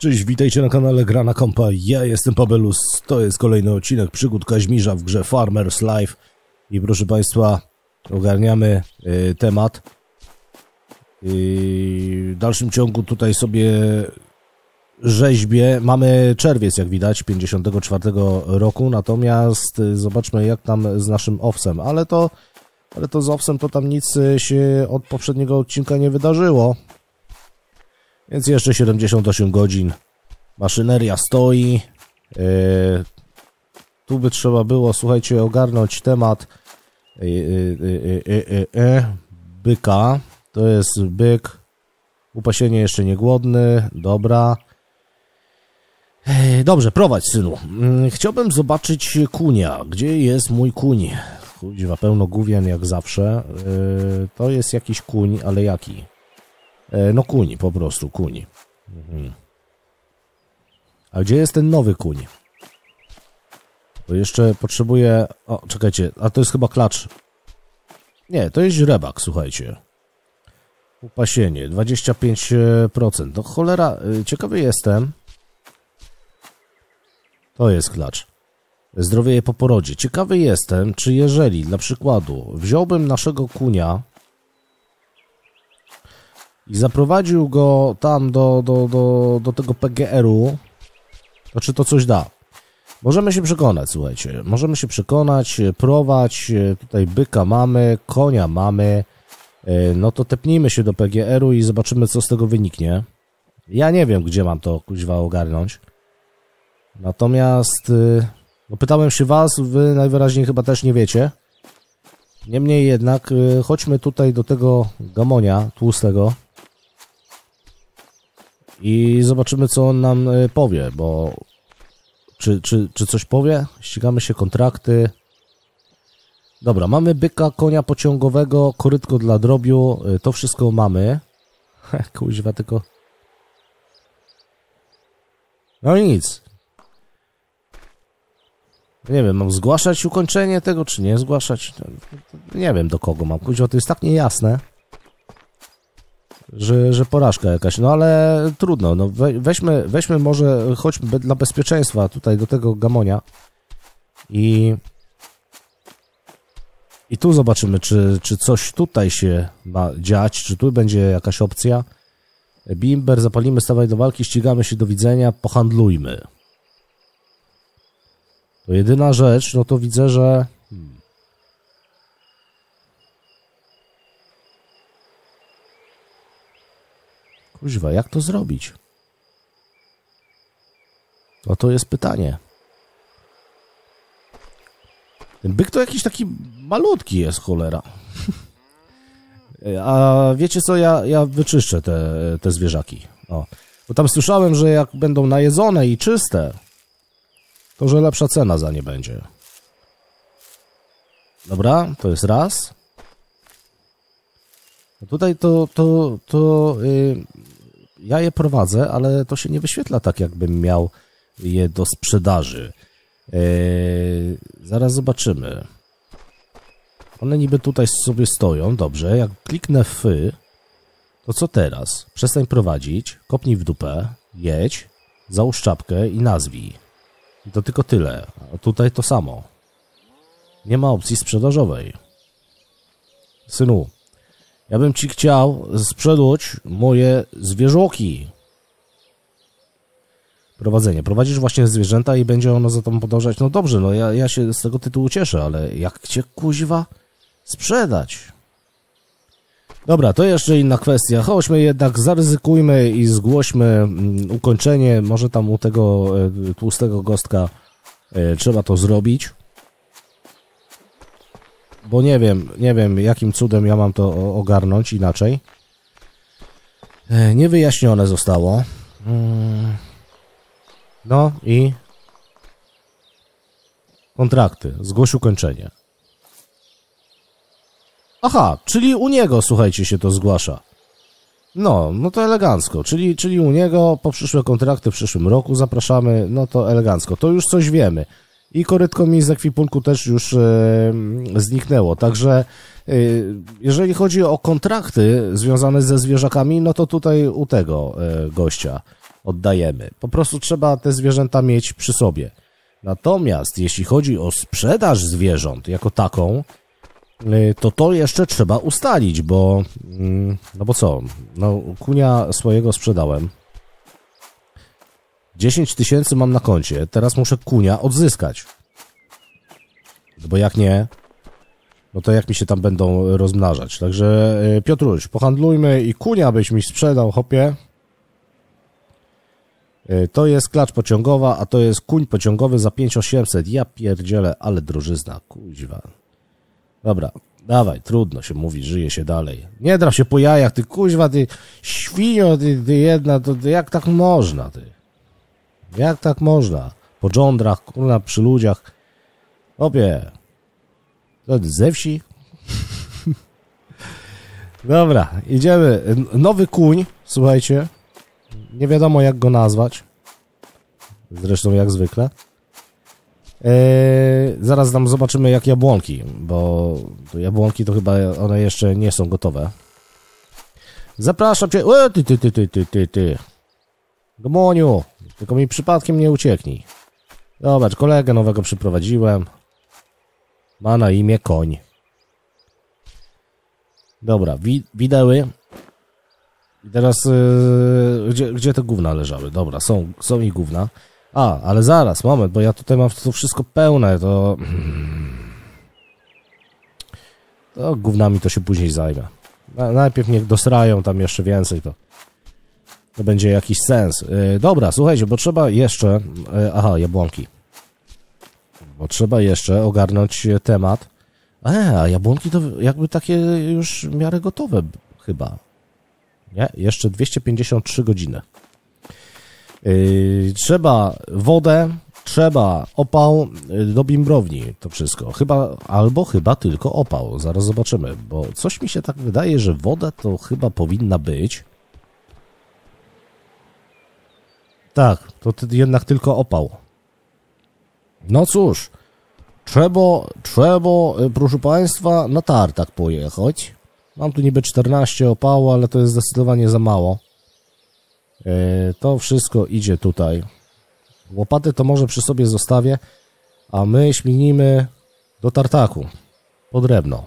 Cześć, witajcie na kanale Gra na kompa, ja jestem Pabelus, to jest kolejny odcinek Przygód Kaźmierza w grze Farmers Life i proszę Państwa, ogarniamy temat. W dalszym ciągu tutaj sobie rzeźbię, mamy czerwiec jak widać, 54 roku, natomiast zobaczmy jak tam z naszym owcem, ale to z owcem to tam nic się od poprzedniego odcinka nie wydarzyło. Więc jeszcze 78 godzin. Maszyneria stoi. Tu by trzeba było, słuchajcie, ogarnąć temat byka. To jest byk. Upasienie jeszcze niegłodny. Dobra. Dobrze, prowadź synu. Chciałbym zobaczyć kunia. Gdzie jest mój kuń? Kuźwa, pełno gówian jak zawsze. To jest jakiś kuń, ale jaki? No kuń, po prostu kuń. A gdzie jest ten nowy kuń? Bo jeszcze potrzebuję... O, czekajcie, a to jest chyba klacz. Nie, to jest źrebak, słuchajcie. Upasienie, 25%. No cholera, ciekawy jestem. To jest klacz. Zdrowieje po porodzie. Ciekawy jestem, czy jeżeli, dla przykładu, wziąłbym naszego kunia... I zaprowadził go tam do tego PGR-u, to czy to coś da? Możemy się przekonać, słuchajcie. Możemy się przekonać, prowadź, tutaj byka mamy, konia mamy. No to tepnijmy się do PGR-u i zobaczymy, co z tego wyniknie. Ja nie wiem, gdzie mam to, kuźwa, ogarnąć. Natomiast, no pytałem się was, wy najwyraźniej chyba też nie wiecie. Niemniej jednak, chodźmy tutaj do tego gamonia tłustego. I zobaczymy, co on nam powie, bo... Czy coś powie? Ścigamy się, kontrakty. Dobra, mamy byka, konia pociągowego, korytko dla drobiu. To wszystko mamy. Kuźwa, tylko... No i nic. Nie wiem, mam zgłaszać ukończenie tego, czy nie zgłaszać? Nie wiem, do kogo mam. Kuźwa, to jest tak niejasne. Że porażka jakaś, no ale trudno, no weźmy może, chodźmy dla bezpieczeństwa tutaj do tego gamonia i tu zobaczymy, czy coś tutaj się ma dziać, czy tu będzie jakaś opcja. Bimber, zapalimy, stawaj do walki, ścigamy się, do widzenia, pohandlujmy. To jedyna rzecz, no to widzę, że... Kuźwa, jak to zrobić? To jest pytanie. Ten byk to jakiś taki malutki jest, cholera. A wiecie co, ja wyczyszczę te zwierzaki. O. Bo tam słyszałem, że jak będą najedzone i czyste, to że lepsza cena za nie będzie. Dobra, to jest raz. Tutaj to ja je prowadzę, ale to się nie wyświetla tak, jakbym miał je do sprzedaży. Zaraz zobaczymy. One niby tutaj sobie stoją. Dobrze, jak kliknę w to co teraz? Przestań prowadzić, kopnij w dupę, jedź, załóż czapkę i nazwij. I to tylko tyle. A tutaj to samo. Nie ma opcji sprzedażowej. Synu. Ja bym ci chciał sprzedać moje zwierzoki. Prowadzenie. Prowadzisz właśnie zwierzęta i będzie ono za tobą podążać. No dobrze, no ja się z tego tytułu cieszę, ale jak cię, kuźwa, sprzedać? Dobra, to jeszcze inna kwestia. Chodźmy jednak, zaryzykujmy i zgłośmy ukończenie. Może tam u tego tłustego gostka trzeba to zrobić. Bo nie wiem jakim cudem ja mam to ogarnąć inaczej. Niewyjaśnione zostało. No i... Kontrakty. Zgłoś ukończenie. Aha, czyli u niego, słuchajcie, się to zgłasza. No to elegancko. Czyli u niego po przyszłe kontrakty w przyszłym roku zapraszamy. No to elegancko. To już coś wiemy. I korytko mi z ekwipunku też już zniknęło, także jeżeli chodzi o kontrakty związane ze zwierzakami, no to tutaj u tego gościa oddajemy. Po prostu trzeba te zwierzęta mieć przy sobie. Natomiast jeśli chodzi o sprzedaż zwierząt jako taką, to jeszcze trzeba ustalić, bo... No bo co? No, kunia swojego sprzedałem. 10 tysięcy mam na koncie. Teraz muszę kunia odzyskać. Bo jak nie... No to jak mi się tam będą rozmnażać? Także Piotruś, pohandlujmy i kunia byś mi sprzedał, hopie. To jest klacz pociągowa, a to jest kuń pociągowy za 5800. Ja pierdzielę, ale drożyzna, kuźwa. Dobra, dawaj, trudno się mówi, żyje się dalej. Nie drap się po jajach, ty kuźwa, ty świnio, ty jedna, to ty, jak tak można, ty? Jak tak można? Po dżądrach, kurna, przy ludziach. Hopie. Ze wsi. Dobra, idziemy. Nowy kuń, słuchajcie. Nie wiadomo jak go nazwać. Zresztą jak zwykle. Zaraz tam zobaczymy jak jabłonki, bo jabłonki to chyba one jeszcze nie są gotowe. Zapraszam cię. Ty. Gomoniu, tylko mi przypadkiem nie ucieknij. Zobacz, kolegę nowego przyprowadziłem. Ma na imię koń. Dobra, wideły. I teraz, gdzie te gówna leżały? Dobra, są i gówna. A, ale zaraz, moment, bo ja tutaj mam to wszystko pełne, to... To gównami to się później zajmę. Najpierw niech dosrają tam jeszcze więcej, to będzie jakiś sens. Dobra, słuchajcie, bo trzeba jeszcze... Aha, jabłonki. Bo trzeba jeszcze ogarnąć temat. A jabłonki to jakby takie już w miarę gotowe chyba. Nie? Jeszcze 253 godziny. Trzeba wodę, trzeba opał do bimbrowni, to wszystko. Chyba tylko opał. Zaraz zobaczymy, bo coś mi się tak wydaje, że woda to chyba powinna być. Tak, to jednak tylko opał. No cóż, trzeba, proszę Państwa, na tartak pojechać. Mam tu niby 14 opału, ale to jest zdecydowanie za mało. To wszystko idzie tutaj. Łopaty to może przy sobie zostawię, a my śmignimy do tartaku. Po drewno.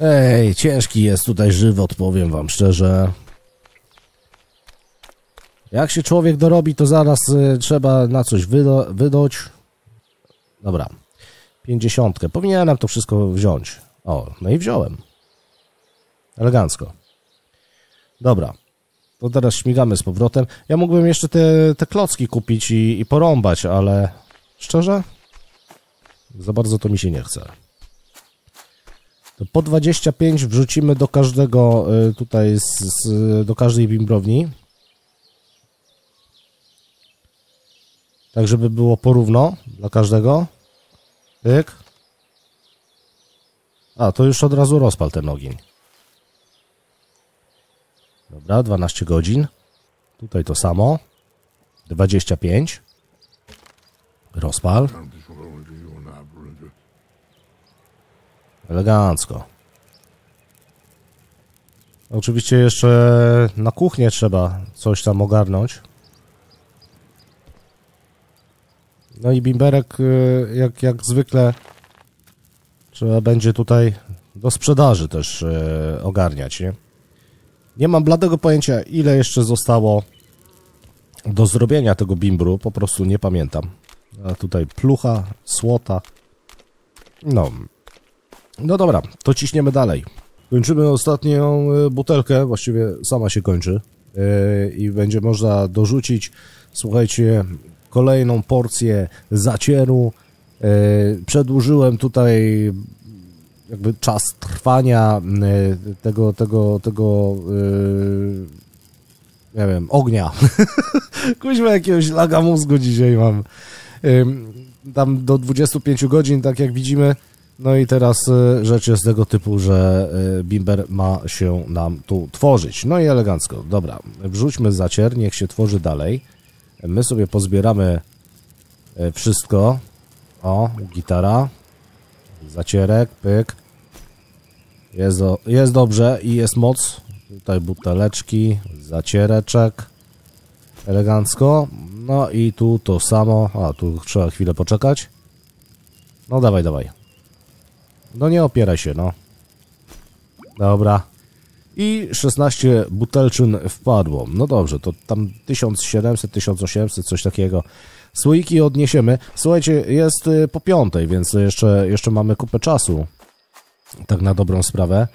Ej, ciężki jest tutaj żywot, powiem Wam szczerze. Jak się człowiek dorobi, to zaraz trzeba na coś wydać. Dobra, 50. Powinienem to wszystko wziąć. O, no i wziąłem. Elegancko. Dobra, to teraz śmigamy z powrotem. Ja mógłbym jeszcze te klocki kupić i porąbać, ale szczerze, za bardzo to mi się nie chce. To po 25 wrzucimy do każdego tutaj, do każdej bimbrowni. Tak, żeby było porówno dla każdego. Pyk. A, to już od razu rozpal ten ogień. Dobra, 12 godzin. Tutaj to samo. 25. Rozpal. Elegancko. Oczywiście jeszcze na kuchnię trzeba coś tam ogarnąć. No i bimberek, jak zwykle, trzeba będzie tutaj do sprzedaży też ogarniać, nie? Nie mam bladego pojęcia, ile jeszcze zostało do zrobienia tego bimbru, po prostu nie pamiętam. A tutaj plucha, słota. No dobra, to ciśniemy dalej. Kończymy ostatnią butelkę, właściwie sama się kończy i będzie można dorzucić, słuchajcie... Kolejną porcję zacieru. Przedłużyłem tutaj jakby czas trwania nie wiem, ognia. Kuźwa, jakiegoś laga mózgu dzisiaj mam. Tam do 25 godzin, tak jak widzimy. No i teraz rzecz jest tego typu, że bimber ma się nam tu tworzyć. No i elegancko. Dobra, wrzućmy zacier, niech się tworzy dalej. My sobie pozbieramy wszystko. O, gitara. Zacierek, pyk. Jest dobrze i jest moc. Tutaj buteleczki, zaciereczek. Elegancko. No i tu to samo. A, tu trzeba chwilę poczekać. No dawaj, dawaj. No nie opieraj się, no. Dobra. I 16 butelczyn wpadło. No dobrze, to tam 1700, 1800, coś takiego. Słoiki odniesiemy. Słuchajcie, jest po 5, więc jeszcze mamy kupę czasu. Tak na dobrą sprawę.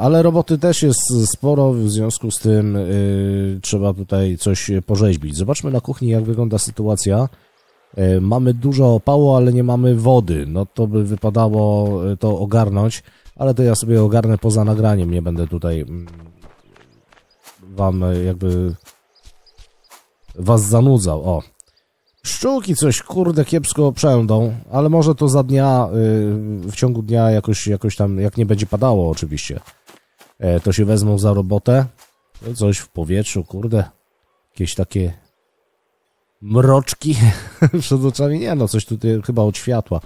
Ale roboty też jest sporo, w związku z tym trzeba tutaj coś porzeźbić. Zobaczmy na kuchni, jak wygląda sytuacja. Mamy dużo opału, ale nie mamy wody. No to by wypadało to ogarnąć, ale to ja sobie ogarnę poza nagraniem. Nie będę tutaj wam jakby was zanudzał. O, pszczółki coś kurde kiepsko przędą, ale może to za dnia, w ciągu dnia jakoś tam, jak nie będzie padało oczywiście, to się wezmą za robotę. Coś w powietrzu, kurde, jakieś takie mroczki przed oczami. Nie no, coś tutaj chyba od światła.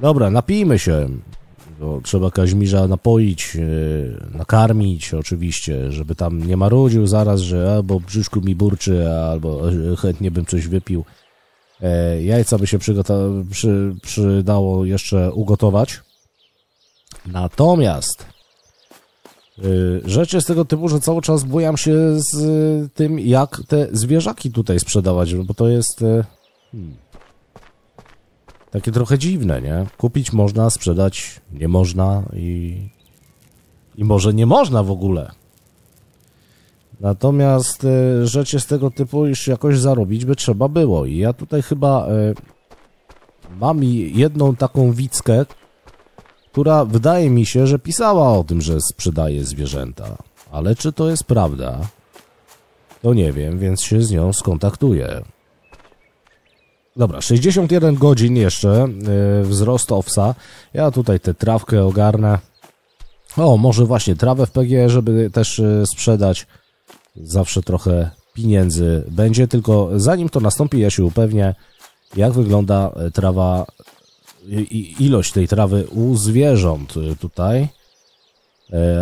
Dobra, napijmy się. Bo trzeba Kaźmierza napoić, nakarmić oczywiście, żeby tam nie marudził zaraz, że albo brzuszku mi burczy, albo chętnie bym coś wypił. Jajca by się przydało jeszcze ugotować. Natomiast rzecz jest tego typu, że cały czas bujam się z tym, jak te zwierzaki tutaj sprzedawać, bo to jest... Takie trochę dziwne, nie? Kupić można, sprzedać nie można i może nie można w ogóle. Natomiast rzecz jest tego typu, iż jakoś zarobić by trzeba było. I ja tutaj chyba mam jedną taką widzkę, która wydaje mi się, że pisała o tym, że sprzedaje zwierzęta. Ale czy to jest prawda? To nie wiem, więc się z nią skontaktuję. Dobra, 61 godzin jeszcze, wzrost owsa. Ja tutaj tę trawkę ogarnę. O, może właśnie trawę w PGR, żeby też sprzedać. Zawsze trochę pieniędzy będzie, tylko zanim to nastąpi, ja się upewnię, jak wygląda trawa i ilość tej trawy u zwierząt tutaj.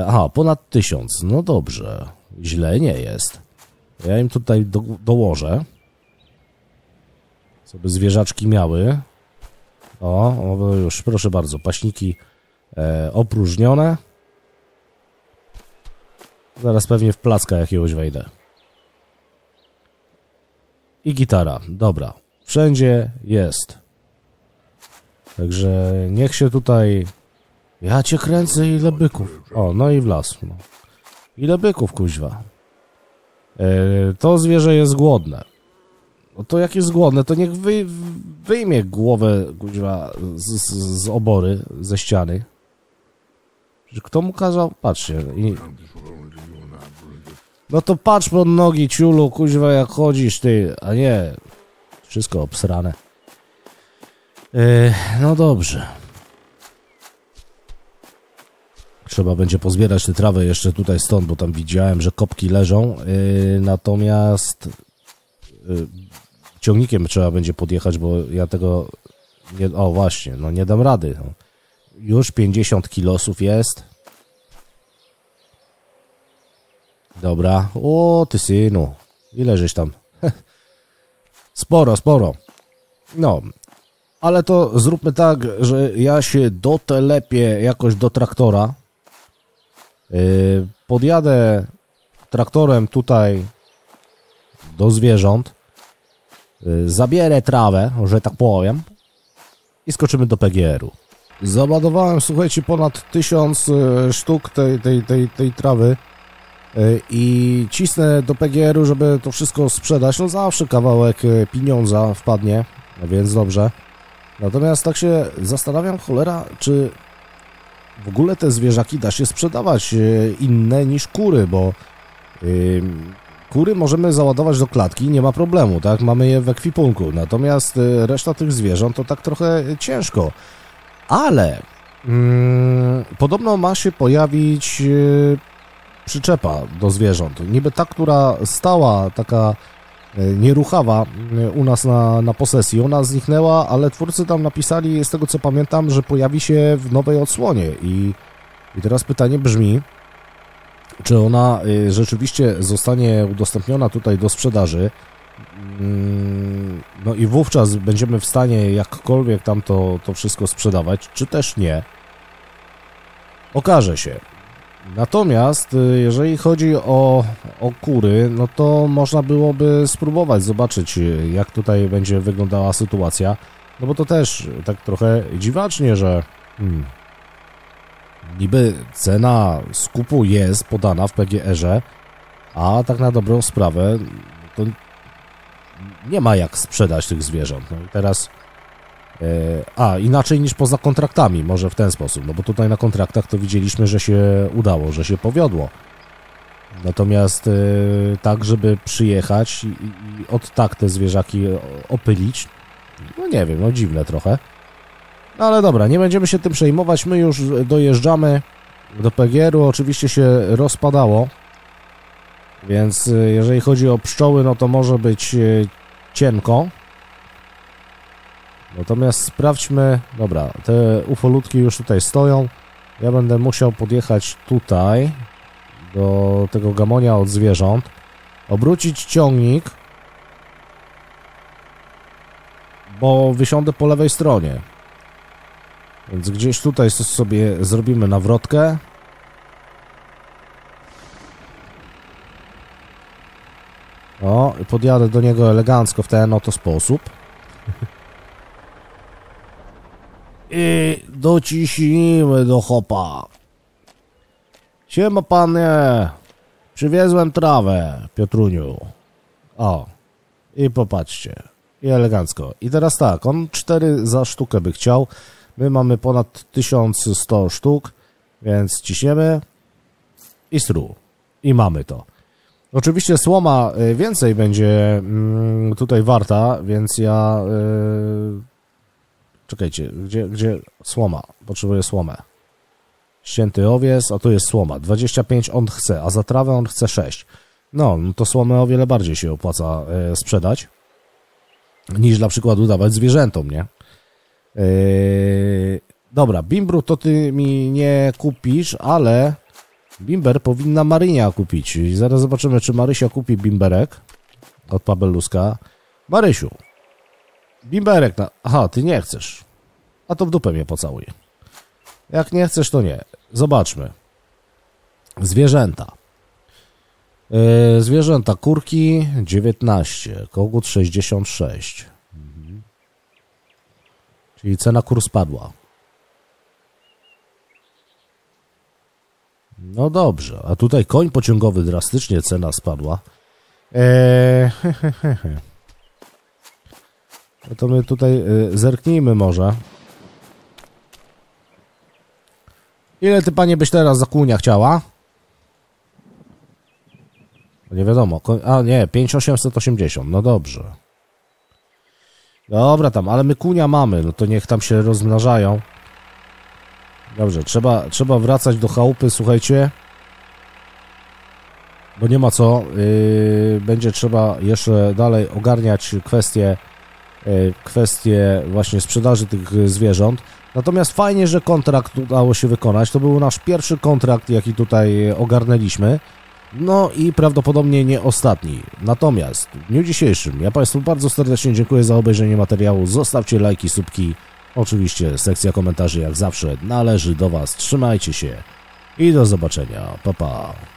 Aha, ponad 1000. No dobrze, źle nie jest. Ja im tutaj dołożę. Żeby zwierzaczki miały. O, już, proszę bardzo, paśniki opróżnione. Zaraz pewnie w placka jakiegoś wejdę. I gitara, dobra. Wszędzie jest. Także niech się tutaj... Ja cię kręcę, ile byków. O, no i w las. No. Ile byków, kuźwa. To zwierzę jest głodne. No to jak jest głodne, to niech wyjmie głowę kuźwa z obory, ze ściany. Kto mu kazał? Patrzcie. No to patrz pod nogi, ciulu, kuźwa, jak chodzisz ty, a nie. Wszystko obsrane. No dobrze. Trzeba będzie pozbierać tę trawę jeszcze tutaj stąd, bo tam widziałem, że kopki leżą. Natomiast... ciągnikiem trzeba będzie podjechać, bo ja tego... Nie... O właśnie, no nie dam rady. Już 50 kilosów jest. Dobra. O, ty synu. Ile żeś tam? Sporo, sporo. No. Ale to zróbmy tak, że ja się dotelepię jakoś do traktora. Podjadę traktorem tutaj do zwierząt. Zabierę trawę, że tak powiem, i skoczymy do PGR-u. Załadowałem, słuchajcie, ponad 1000 sztuk tej trawy i cisnę do PGR-u, żeby to wszystko sprzedać. No zawsze kawałek pieniądza wpadnie, więc dobrze. Natomiast tak się zastanawiam, cholera, czy w ogóle te zwierzaki da się sprzedawać inne niż kury, bo... Kury możemy załadować do klatki, nie ma problemu, tak? Mamy je w ekwipunku, natomiast reszta tych zwierząt to tak trochę ciężko. Ale podobno ma się pojawić przyczepa do zwierząt. Niby ta, która stała, taka nieruchawa u nas na posesji, ona zniknęła, ale twórcy tam napisali, z tego co pamiętam, że pojawi się w nowej odsłonie. I teraz pytanie brzmi... czy ona rzeczywiście zostanie udostępniona tutaj do sprzedaży. No i wówczas będziemy w stanie jakkolwiek tam to wszystko sprzedawać, czy też nie. Okaże się. Natomiast jeżeli chodzi o kury, no to można byłoby spróbować zobaczyć, jak tutaj będzie wyglądała sytuacja. No bo to też tak trochę dziwacznie, że niby cena skupu jest podana w PGR-ze, a tak na dobrą sprawę to nie ma jak sprzedać tych zwierząt. No i teraz... inaczej niż poza kontraktami, może w ten sposób, no bo tutaj na kontraktach to widzieliśmy, że się udało, że się powiodło. Natomiast tak, żeby przyjechać i od tak te zwierzaki opylić, no nie wiem, no dziwne trochę. No ale dobra, nie będziemy się tym przejmować, my już dojeżdżamy do PGR-u, oczywiście się rozpadało, więc jeżeli chodzi o pszczoły, no to może być cienko. Natomiast sprawdźmy, dobra, te ufolutki już tutaj stoją, ja będę musiał podjechać tutaj do tego gamonia od zwierząt, obrócić ciągnik, bo wysiądę po lewej stronie, więc gdzieś tutaj sobie zrobimy nawrotkę. O, i podjadę do niego elegancko w ten oto sposób. I dociśnijmy do chopa. Siema panie, przywiezłem trawę, Piotruniu. O, i popatrzcie, i elegancko. I teraz tak, on 4 za sztukę by chciał. My mamy ponad 1100 sztuk, więc ciśniemy i stru. I mamy to. Oczywiście słoma więcej będzie tutaj warta, więc ja... Czekajcie, gdzie słoma? Potrzebuję słomę. Ścięty owiec, a tu jest słoma. 25 on chce, a za trawę on chce 6. No to słomę o wiele bardziej się opłaca sprzedać, niż na przykład udawać zwierzętom, nie? Dobra, bimbru to ty mi nie kupisz, ale bimber powinna Marynia kupić. I zaraz zobaczymy, czy Marysia kupi bimberek od Pabeluska. Marysiu! Bimberek na... Aha, ty nie chcesz. A to w dupę mnie pocałuje. Jak nie chcesz, to nie. Zobaczmy. Zwierzęta. Zwierzęta. Kurki 19. Kogut 66. Mhm. Czyli cena kur spadła. No dobrze. A tutaj koń pociągowy drastycznie cena spadła. No to my tutaj zerknijmy może. Ile ty panie byś teraz za kłunia chciała? Nie wiadomo. A nie, 5880. No dobrze. Dobra tam, ale my kłunia mamy. No to niech tam się rozmnażają. Dobrze, trzeba wracać do chałupy, słuchajcie. Bo nie ma co. Będzie trzeba jeszcze dalej ogarniać kwestie właśnie sprzedaży tych zwierząt. Natomiast fajnie, że kontrakt udało się wykonać. To był nasz pierwszy kontrakt, jaki tutaj ogarnęliśmy. No i prawdopodobnie nie ostatni. Natomiast w dniu dzisiejszym ja Państwu bardzo serdecznie dziękuję za obejrzenie materiału. Zostawcie lajki, subki. Oczywiście sekcja komentarzy jak zawsze należy do Was. Trzymajcie się i do zobaczenia. Pa, pa.